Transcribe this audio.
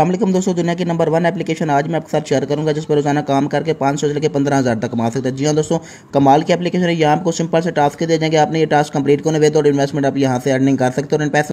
अस्सलाम दोस्तों, दुनिया की नंबर 1 एप्लीकेशन आज मैं आपके साथ शेयर करूंगा जिस पर रोजाना काम करके 500 से लेकर 15,000 तक कमा सकते हैं। जी हाँ दोस्तों, कमाल की एप्लीकेशन है। यहाँ आपको सिंपल से टास्क दे जाएंगे, आपने ये टास्क कंप्लीट करने वे तो इन्वेस्टमेंट आप यहाँ से अर्निंग कर सकते हो और इन पैसे